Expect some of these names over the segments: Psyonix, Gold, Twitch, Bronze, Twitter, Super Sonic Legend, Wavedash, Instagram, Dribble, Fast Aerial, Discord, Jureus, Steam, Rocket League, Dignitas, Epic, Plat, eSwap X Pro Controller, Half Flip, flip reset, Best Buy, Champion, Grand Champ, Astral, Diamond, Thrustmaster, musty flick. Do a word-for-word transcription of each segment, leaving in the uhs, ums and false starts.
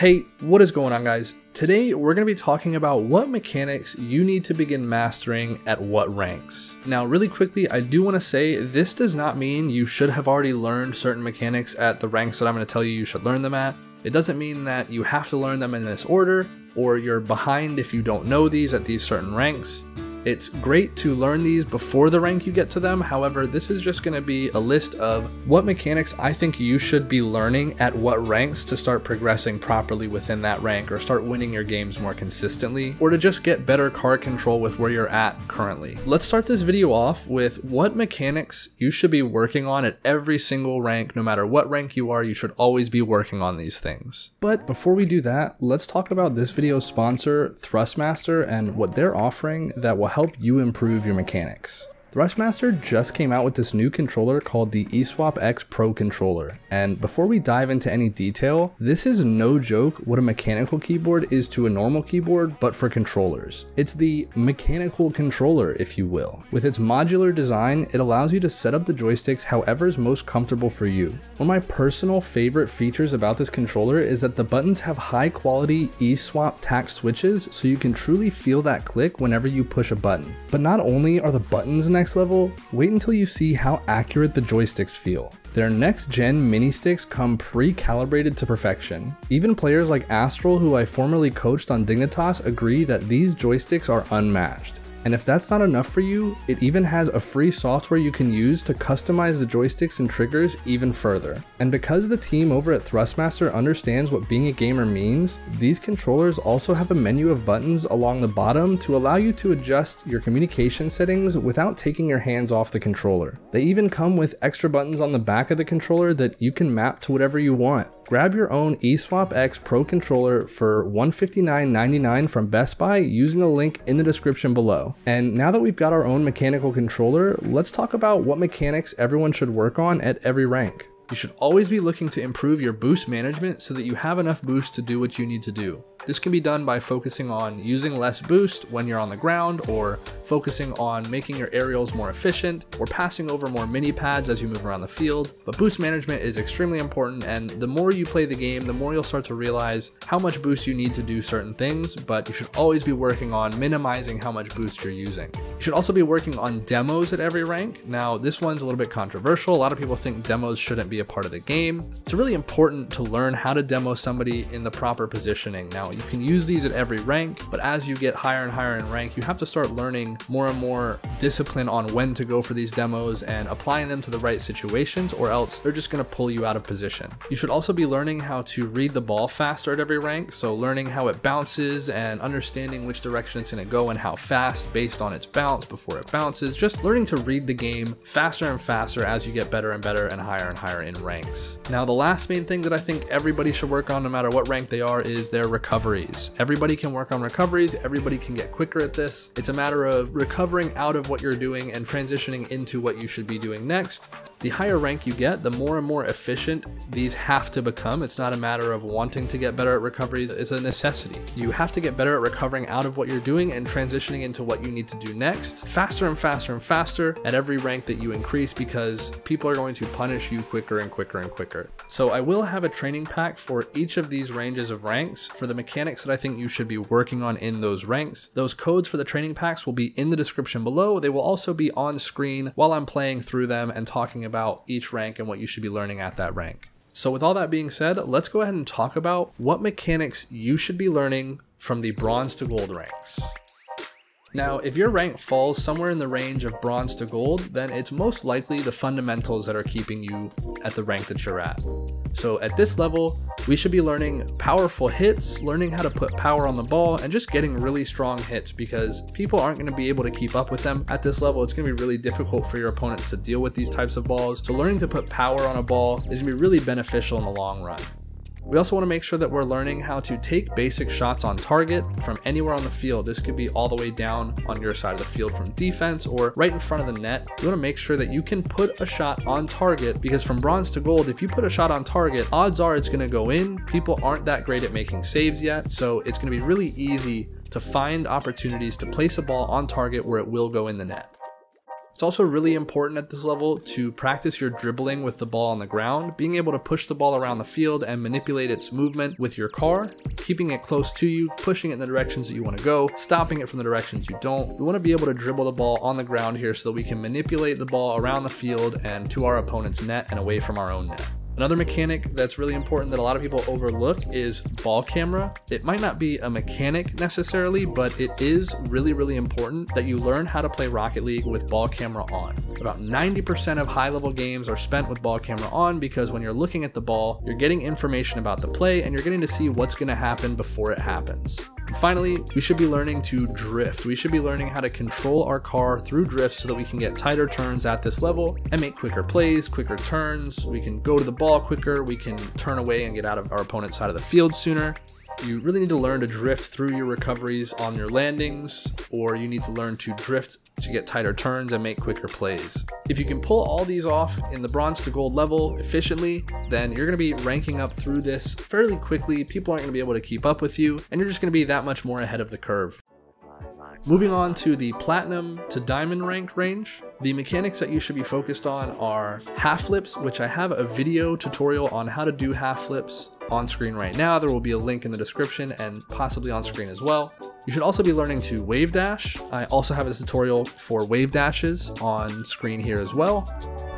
Hey, what is going on, guys? Today we're going to be talking about what mechanics you need to begin mastering at what ranks. Now really quickly, I do want to say this does not mean you should have already learned certain mechanics at the ranks that I'm going to tell you you should learn them at. It doesn't mean that you have to learn them in this order or you're behind if you don't know these at these certain ranks. It's great to learn these before the rank you get to them. However, this is just going to be a list of what mechanics I think you should be learning at what ranks to start progressing properly within that rank or start winning your games more consistently or to just get better card control with where you're at currently. Let's start this video off with what mechanics you should be working on at every single rank. No matter what rank you are, you should always be working on these things. But before we do that, let's talk about this video's sponsor, Thrustmaster, and what they're offering that will help you improve your mechanics. Thrustmaster just came out with this new controller called the eSwap X Pro Controller, and before we dive into any detail, this is no joke what a mechanical keyboard is to a normal keyboard, but for controllers. It's the mechanical controller, if you will. With its modular design, it allows you to set up the joysticks however is most comfortable for you. One of my personal favorite features about this controller is that the buttons have high quality eSwap tact switches, so you can truly feel that click whenever you push a button. But not only are the buttons next Next level, wait until you see how accurate the joysticks feel. Their next-gen mini sticks come pre-calibrated to perfection. Even players like Astral, who I formerly coached on Dignitas, agree that these joysticks are unmatched. And if that's not enough for you, it even has a free software you can use to customize the joysticks and triggers even further. And because the team over at Thrustmaster understands what being a gamer means, these controllers also have a menu of buttons along the bottom to allow you to adjust your communication settings without taking your hands off the controller. They even come with extra buttons on the back of the controller that you can map to whatever you want. Grab your own eSwap X Pro Controller for one hundred fifty-nine ninety-nine dollars from Best Buy using the link in the description below. And now that we've got our own mechanical controller, let's talk about what mechanics everyone should work on at every rank. You should always be looking to improve your boost management so that you have enough boost to do what you need to do. This can be done by focusing on using less boost when you're on the ground, or focusing on making your aerials more efficient, or passing over more mini pads as you move around the field. But boost management is extremely important, and the more you play the game, the more you'll start to realize how much boost you need to do certain things, but you should always be working on minimizing how much boost you're using. You should also be working on demos at every rank. Now, this one's a little bit controversial. A lot of people think demos shouldn't be a part of the game. It's really important to learn how to demo somebody in the proper positioning. Now, you can use these at every rank, but as you get higher and higher in rank, you have to start learning more and more discipline on when to go for these demos and applying them to the right situations, or else they're just going to pull you out of position. You should also be learning how to read the ball faster at every rank, so learning how it bounces and understanding which direction it's going to go and how fast based on its bounce before it bounces. Just learning to read the game faster and faster as you get better and better and higher and higher in ranks. Now, the last main thing that I think everybody should work on no matter what rank they are is their recovery. Recoveries. Everybody can work on recoveries. Everybody can get quicker at this. It's a matter of recovering out of what you're doing and transitioning into what you should be doing next. The higher rank you get, the more and more efficient these have to become. It's not a matter of wanting to get better at recoveries. It's a necessity. You have to get better at recovering out of what you're doing and transitioning into what you need to do next, faster and faster and faster at every rank that you increase, because people are going to punish you quicker and quicker and quicker. So I will have a training pack for each of these ranges of ranks for the mechanics that I think you should be working on in those ranks. Those codes for the training packs will be in the description below. They will also be on screen while I'm playing through them and talking about about each rank and what you should be learning at that rank. So with all that being said, let's go ahead and talk about what mechanics you should be learning from the bronze to gold ranks. Now, if your rank falls somewhere in the range of bronze to gold, then it's most likely the fundamentals that are keeping you at the rank that you're at. So at this level, we should be learning powerful hits, learning how to put power on the ball, and just getting really strong hits, because people aren't going to be able to keep up with them. At this level, it's going to be really difficult for your opponents to deal with these types of balls. So learning to put power on a ball is going to be really beneficial in the long run. We also want to make sure that we're learning how to take basic shots on target from anywhere on the field. This could be all the way down on your side of the field from defense or right in front of the net. You want to make sure that you can put a shot on target, because from bronze to gold, if you put a shot on target, odds are it's going to go in. People aren't that great at making saves yet, so it's going to be really easy to find opportunities to place a ball on target where it will go in the net. It's also really important at this level to practice your dribbling with the ball on the ground, being able to push the ball around the field and manipulate its movement with your car, keeping it close to you, pushing it in the directions that you want to go, stopping it from the directions you don't. We want to be able to dribble the ball on the ground here so that we can manipulate the ball around the field and to our opponent's net and away from our own net. Another mechanic that's really important that a lot of people overlook is ball camera. It might not be a mechanic necessarily, but it is really, really important that you learn how to play Rocket League with ball camera on. About ninety percent of high level games are spent with ball camera on because when you're looking at the ball, you're getting information about the play and you're getting to see what's going to happen before it happens. Finally, we should be learning to drift. We should be learning how to control our car through drifts so that we can get tighter turns at this level and make quicker plays, quicker turns. We can go to the ball quicker. We can turn away and get out of our opponent's side of the field sooner. You really need to learn to drift through your recoveries on your landings, or you need to learn to drift to get tighter turns and make quicker plays. If you can pull all these off in the bronze to gold level efficiently, then you're going to be ranking up through this fairly quickly. People aren't going to be able to keep up with you, and you're just going to be that much more ahead of the curve. Moving on to the platinum to diamond ranked range, the mechanics that you should be focused on are half flips, which I have a video tutorial on how to do half flips on screen right now. There will be a link in the description and possibly on screen as well. You should also be learning to wave dash. I also have a tutorial for wave dashes on screen here as well.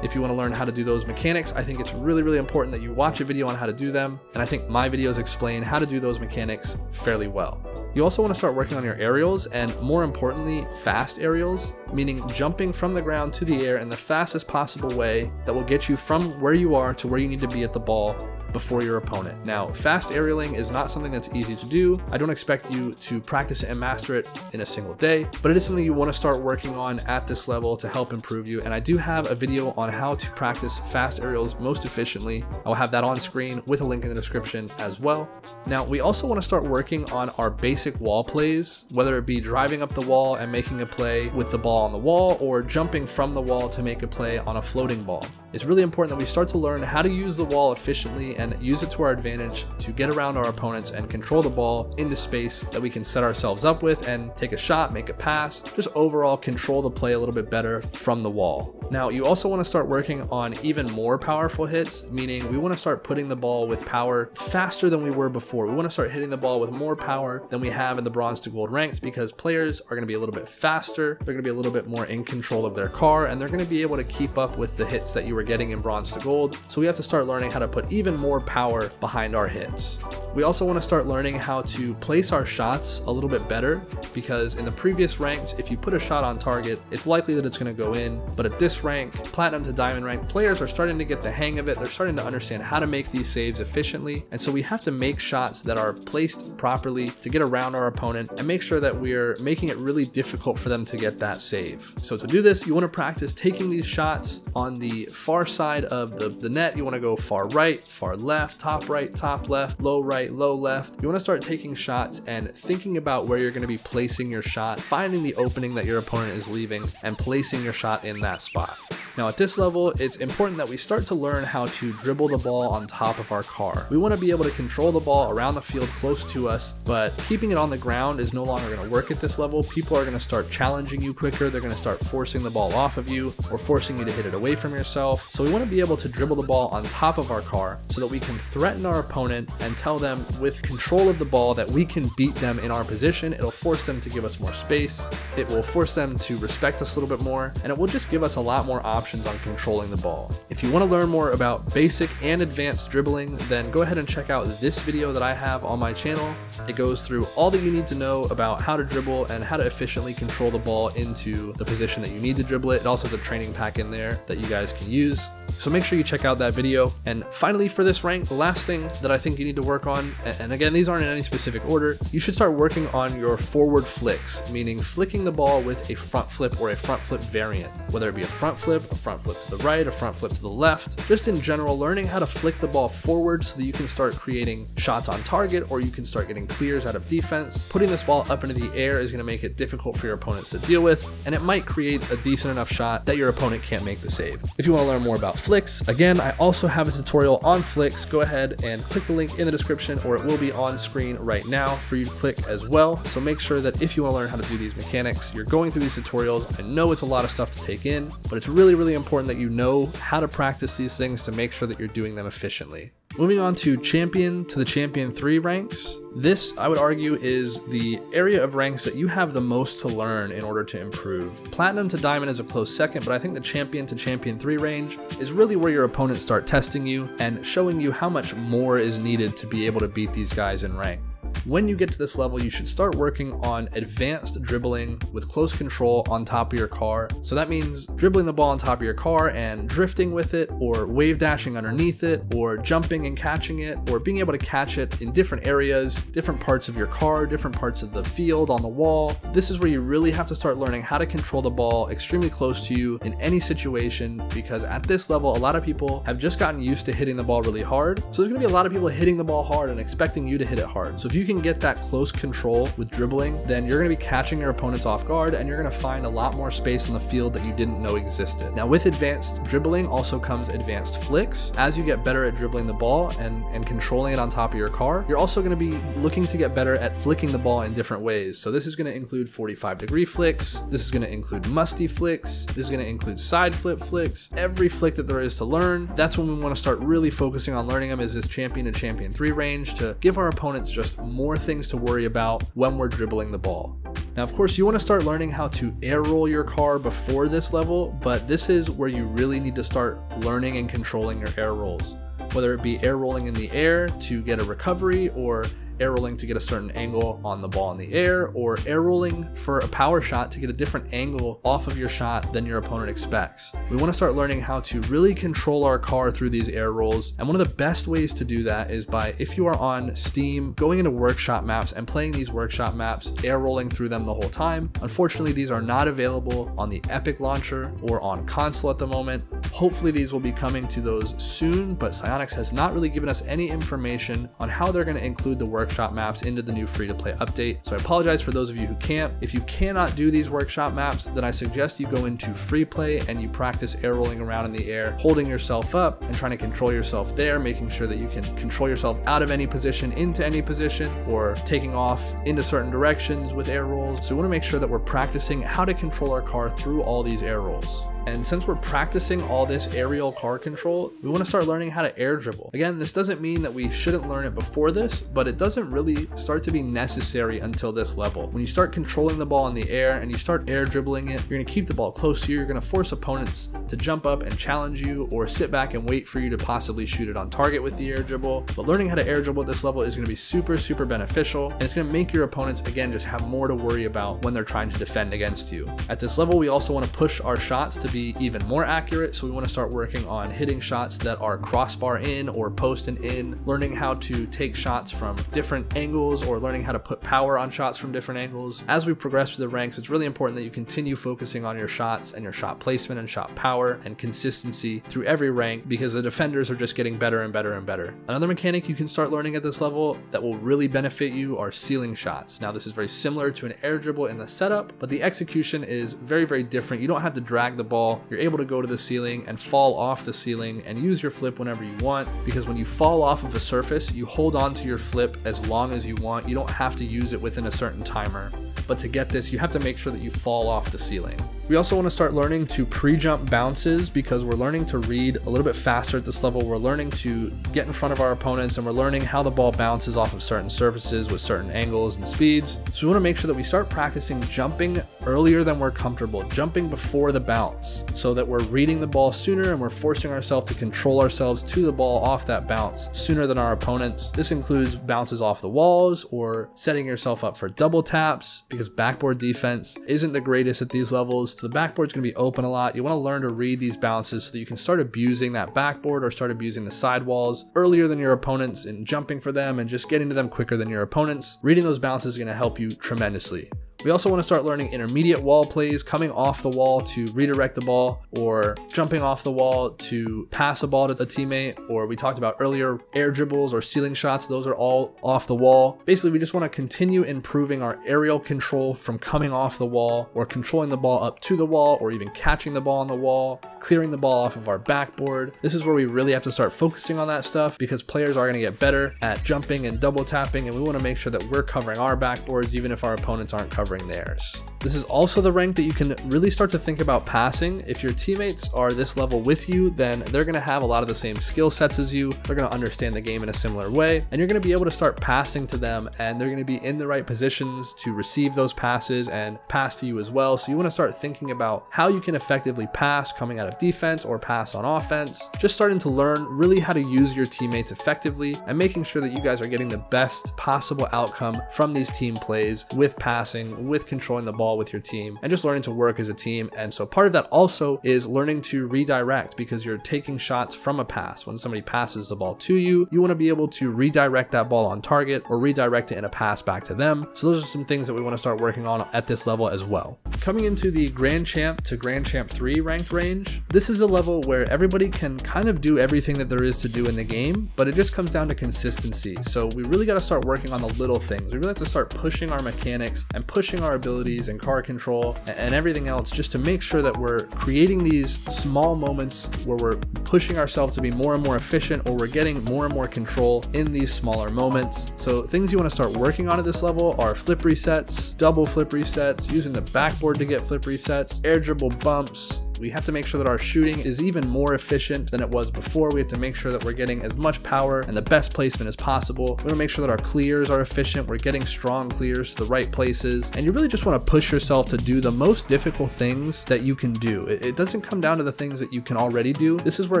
If you want to learn how to do those mechanics, I think it's really, really important that you watch a video on how to do them. And I think my videos explain how to do those mechanics fairly well. You also want to start working on your aerials and, more importantly, fast aerials, meaning jumping from the ground to the air in the fastest possible way that will get you from where you are to where you need to be at the ball before your opponent. Now, fast aerialing is not something that's easy to do. I don't expect you to practice it and master it in a single day, but it is something you want to start working on at this level to help improve you. And I do have a video on how to practice fast aerials most efficiently. I will have that on screen with a link in the description as well. Now, we also want to start working on our basic wall plays, whether it be driving up the wall and making a play with the ball on the wall or jumping from the wall to make a play on a floating ball. It's really important that we start to learn how to use the wall efficiently and use it to our advantage to get around our opponents and control the ball into space that we can set ourselves up with and take a shot, make a pass, just overall control the play a little bit better from the wall. Now, you also want to start working on even more powerful hits, meaning we want to start putting the ball with power faster than we were before. We want to start hitting the ball with more power than we have in the bronze to gold ranks because players are going to be a little bit faster. They're going to be a little bit more in control of their car, and they're going to be able to keep up with the hits that you were getting in bronze to gold. So we have to start learning how to put even more more power behind our hits. We also want to start learning how to place our shots a little bit better because in the previous ranks, if you put a shot on target, it's likely that it's going to go in. But at this rank, platinum to diamond rank, players are starting to get the hang of it. They're starting to understand how to make these saves efficiently. And so we have to make shots that are placed properly to get around our opponent and make sure that we're making it really difficult for them to get that save. So to do this, you want to practice taking these shots on the far side of the, the net. You want to go far right, far left, top right, top left, low right, low left. You want to start taking shots and thinking about where you're going to be placing your shot, finding the opening that your opponent is leaving and placing your shot in that spot. Now at this level, it's important that we start to learn how to dribble the ball on top of our car. We want to be able to control the ball around the field close to us, but keeping it on the ground is no longer going to work at this level. People are going to start challenging you quicker. They're going to start forcing the ball off of you or forcing you to hit it away from yourself. So we want to be able to dribble the ball on top of our car so that we can threaten our opponent and tell them with control of the ball that we can beat them in our position. It'll force them to give us more space. It will force them to respect us a little bit more, and it will just give us a lot more options on controlling the ball. If you want to learn more about basic and advanced dribbling, then go ahead and check out this video that I have on my channel. It goes through all that you need to know about how to dribble and how to efficiently control the ball into the position that you need to dribble it. It also has a training pack in there that you guys can use. So make sure you check out that video. And finally, for this rank, the last thing that I think you need to work on, and again, these aren't in any specific order, you should start working on your forward flicks, meaning flicking the ball with a front flip or a front flip variant, whether it be a front flip, a front flip to the right, a front flip to the left, just in general, learning how to flick the ball forward so that you can start creating shots on target, or you can start getting clears out of defense. Putting this ball up into the air is going to make it difficult for your opponents to deal with, and it might create a decent enough shot that your opponent can't make the save. If you want to learn more about Flix. Again, I also have a tutorial on Flix. Go ahead and click the link in the description, or it will be on screen right now for you to click as well. So make sure that if you want to learn how to do these mechanics, you're going through these tutorials. I know it's a lot of stuff to take in, but it's really, really important that you know how to practice these things to make sure that you're doing them efficiently. Moving on to champion, to the champion three ranks. This, I would argue, is the area of ranks that you have the most to learn in order to improve. Platinum to diamond is a close second, but I think the champion to champion three range is really where your opponents start testing you and showing you how much more is needed to be able to beat these guys in rank. When you get to this level, you should start working on advanced dribbling with close control on top of your car. So that means dribbling the ball on top of your car and drifting with it, or wave dashing underneath it, or jumping and catching it, or being able to catch it in different areas, different parts of your car, different parts of the field, on the wall. This is where you really have to start learning how to control the ball extremely close to you in any situation, because at this level, a lot of people have just gotten used to hitting the ball really hard. So there's gonna be a lot of people hitting the ball hard and expecting you to hit it hard. So if you can get that close control with dribbling, then you're going to be catching your opponents off guard, and you're going to find a lot more space on the field that you didn't know existed. Now, with advanced dribbling also comes advanced flicks. As you get better at dribbling the ball and, and controlling it on top of your car, you're also going to be looking to get better at flicking the ball in different ways. So this is going to include forty-five degree flicks. This is going to include musty flicks. This is going to include side flip flicks. Every flick that there is to learn. That's when we want to start really focusing on learning them, is this champion to champion three range, to give our opponents just more more things to worry about when we're dribbling the ball. Now, of course, you want to start learning how to air roll your car before this level, but this is where you really need to start learning and controlling your air rolls, whether it be air rolling in the air to get a recovery, or air rolling to get a certain angle on the ball in the air, or air rolling for a power shot to get a different angle off of your shot than your opponent expects. We want to start learning how to really control our car through these air rolls, and one of the best ways to do that is by, if you are on Steam, going into workshop maps and playing these workshop maps, air rolling through them the whole time. Unfortunately, these are not available on the Epic launcher or on console at the moment. Hopefully these will be coming to those soon, but Psyonix has not really given us any information on how they're going to include the workshop workshop maps into the new free-to-play update. So I apologize for those of you who can't. If you cannot do these workshop maps, then I suggest you go into free play and you practice air rolling around in the air, holding yourself up and trying to control yourself there, making sure that you can control yourself out of any position into any position, or taking off into certain directions with air rolls. So we want to make sure that we're practicing how to control our car through all these air rolls. And since we're practicing all this aerial car control, we want to start learning how to air dribble. Again, this doesn't mean that we shouldn't learn it before this, but it doesn't really start to be necessary until this level. When you start controlling the ball in the air and you start air dribbling it, you're going to keep the ball close to you. You're going to force opponents to jump up and challenge you, or sit back and wait for you to possibly shoot it on target with the air dribble. But learning how to air dribble at this level is going to be super, super beneficial. And it's going to make your opponents, again, just have more to worry about when they're trying to defend against you. At this level, we also want to push our shots to be even more accurate, so we want to start working on hitting shots that are crossbar in or post and in, learning how to take shots from different angles, or learning how to put power on shots from different angles. As we progress through the ranks, it's really important that you continue focusing on your shots and your shot placement and shot power and consistency through every rank, because the defenders are just getting better and better and better. Another mechanic you can start learning at this level that will really benefit you are ceiling shots. Now, this is very similar to an air dribble in the setup, but the execution is very, very different. You don't have to drag the ball. You're able to go to the ceiling and fall off the ceiling and use your flip whenever you want, because when you fall off of a surface, you hold on to your flip as long as you want. You don't have to use it within a certain timer. But to get this, you have to make sure that you fall off the ceiling. We also want to start learning to pre-jump bounces, because we're learning to read a little bit faster at this level. We're learning to get in front of our opponents, and we're learning how the ball bounces off of certain surfaces with certain angles and speeds. So we want to make sure that we start practicing jumping earlier than we're comfortable, jumping before the bounce, so that we're reading the ball sooner and we're forcing ourselves to control ourselves to the ball off that bounce sooner than our opponents. This includes bounces off the walls, or setting yourself up for double taps, because backboard defense isn't the greatest at these levels. So the backboard's going to be open a lot. You want to learn to read these bounces so that you can start abusing that backboard, or start abusing the sidewalls earlier than your opponents, and jumping for them and just getting to them quicker than your opponents. Reading those bounces is going to help you tremendously. We also want to start learning intermediate wall plays, coming off the wall to redirect the ball, or jumping off the wall to pass a ball to a teammate, or we talked about earlier, air dribbles or ceiling shots. Those are all off the wall. Basically, we just want to continue improving our aerial control from coming off the wall, or controlling the ball up to the wall, or even catching the ball on the wall, clearing the ball off of our backboard. This is where we really have to start focusing on that stuff because players are going to get better at jumping and double tapping, and we want to make sure that we're covering our backboards even if our opponents aren't covering theirs. This is also the rank that you can really start to think about passing. If your teammates are this level with you, then they're going to have a lot of the same skill sets as you. They're going to understand the game in a similar way, and you're going to be able to start passing to them, and they're going to be in the right positions to receive those passes and pass to you as well. So you want to start thinking about how you can effectively pass coming out of defense or pass on offense. Just starting to learn really how to use your teammates effectively and making sure that you guys are getting the best possible outcome from these team plays with passing, with controlling the ball with your team, and just learning to work as a team. And so part of that also is learning to redirect, because you're taking shots from a pass. When somebody passes the ball to you, you want to be able to redirect that ball on target or redirect it in a pass back to them. So those are some things that we want to start working on at this level as well. Coming into the Grand Champ to Grand Champ three ranked range, this is a level where everybody can kind of do everything that there is to do in the game, but it just comes down to consistency. So we really got to start working on the little things. We really have to start pushing our mechanics and pushing our abilities and car control and everything else, just to make sure that we're creating these small moments where we're pushing ourselves to be more and more efficient, or we're getting more and more control in these smaller moments. So things you want to start working on at this level are flip resets, double flip resets, using the backboard to get flip resets, air dribble bumps. We have to make sure that our shooting is even more efficient than it was before. We have to make sure that we're getting as much power and the best placement as possible. We want to make sure that our clears are efficient. We're getting strong clears to the right places. And you really just want to push yourself to do the most difficult things that you can do. It, it doesn't come down to the things that you can already do. This is where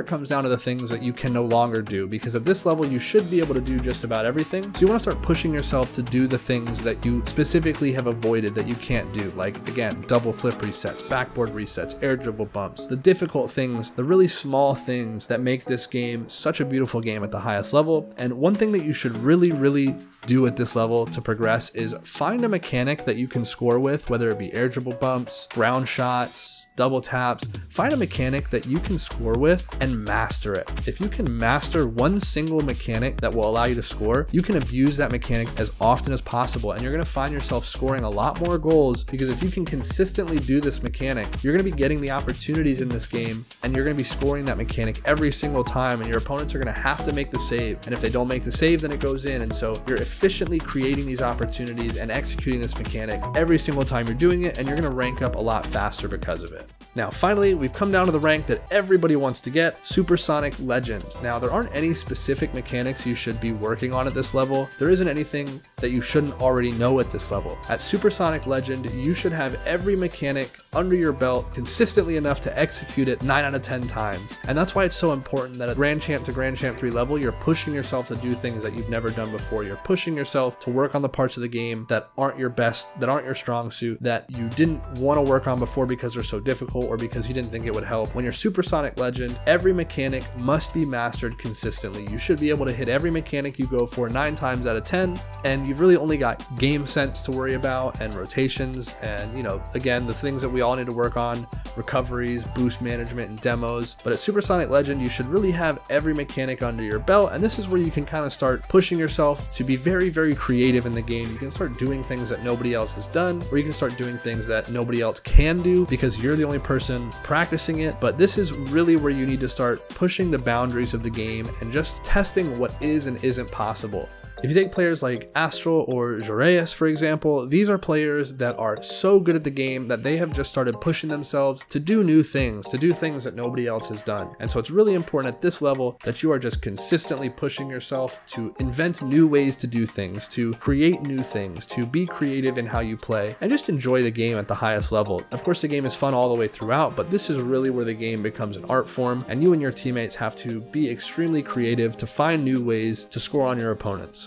it comes down to the things that you can no longer do, because at this level, you should be able to do just about everything. So you want to start pushing yourself to do the things that you specifically have avoided that you can't do. Like, again, double flip resets, backboard resets, air dribble bumps, the difficult things, the really small things that make this game such a beautiful game at the highest level. And one thing that you should really, really do at this level to progress is find a mechanic that you can score with, whether it be air dribble bumps, ground shots, double taps. Find a mechanic that you can score with and master it. If you can master one single mechanic that will allow you to score, you can abuse that mechanic as often as possible, and you're going to find yourself scoring a lot more goals, because if you can consistently do this mechanic, you're going to be getting the opportunities in this game, and you're going to be scoring that mechanic every single time, and your opponents are going to have to make the save, and if they don't make the save, then it goes in. And so you're efficiently creating these opportunities and executing this mechanic every single time you're doing it, and you're going to rank up a lot faster because of it. Now, finally, we've come down to the rank that everybody wants to get, Supersonic Legend. Now, there aren't any specific mechanics you should be working on at this level. There isn't anything that you shouldn't already know at this level. At Supersonic Legend, you should have every mechanic under your belt consistently enough to execute it nine out of ten times. And that's why it's so important that at Grand Champ to Grand Champ three level, you're pushing yourself to do things that you've never done before. You're pushing yourself to work on the parts of the game that aren't your best, that aren't your strong suit, that you didn't want to work on before because they're so difficult or because you didn't think it would help. When you're Supersonic Legend, every mechanic must be mastered consistently. You should be able to hit every mechanic you go for nine times out of ten, and you've really only got game sense to worry about, and rotations, and, you know, again, the things that we all need to work on, recoveries, boost management, and demos. But at Supersonic Legend, you should really have every mechanic under your belt, and this is where you can kind of start pushing yourself to be very, very creative in the game. You can start doing things that nobody else has done, or you can start doing things that nobody else can do because you're the only person practicing it. But this is really where you need to start pushing the boundaries of the game and just testing what is and isn't possible. If you take players like Astral or Jureus, for example, these are players that are so good at the game that they have just started pushing themselves to do new things, to do things that nobody else has done. And so it's really important at this level that you are just consistently pushing yourself to invent new ways to do things, to create new things, to be creative in how you play, and just enjoy the game at the highest level. Of course, the game is fun all the way throughout, but this is really where the game becomes an art form, and you and your teammates have to be extremely creative to find new ways to score on your opponents.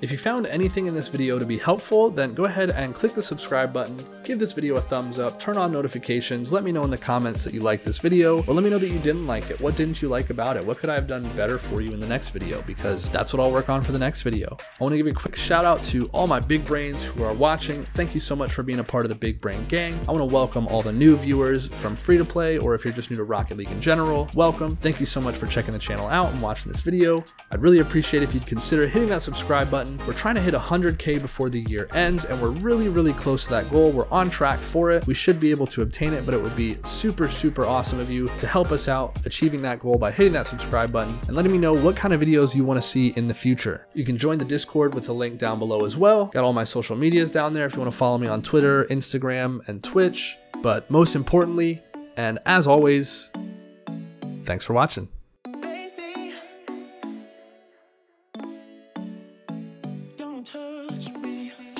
If you found anything in this video to be helpful, then go ahead and click the subscribe button, give this video a thumbs up, turn on notifications, let me know in the comments that you liked this video, or let me know that you didn't like it. What didn't you like about it? What could I have done better for you in the next video? Because that's what I'll work on for the next video. I want to give a quick shout out to all my big brains who are watching. Thank you so much for being a part of the Big Brain Gang. I want to welcome all the new viewers from free to play, or if you're just new to Rocket League in general, welcome. Thank you so much for checking the channel out and watching this video. I'd really appreciate it if you'd consider hitting that subscribe button button. We're trying to hit one hundred K before the year ends, and we're really, really close to that goal. We're on track for it. We should be able to obtain it, but it would be super, super awesome of you to help us out achieving that goal by hitting that subscribe button and letting me know what kind of videos you want to see in the future. You can join the Discord with the link down below as well. Got all my social medias down there if you want to follow me on Twitter, Instagram, and Twitch. But most importantly, and as always, thanks for watching. Touch me.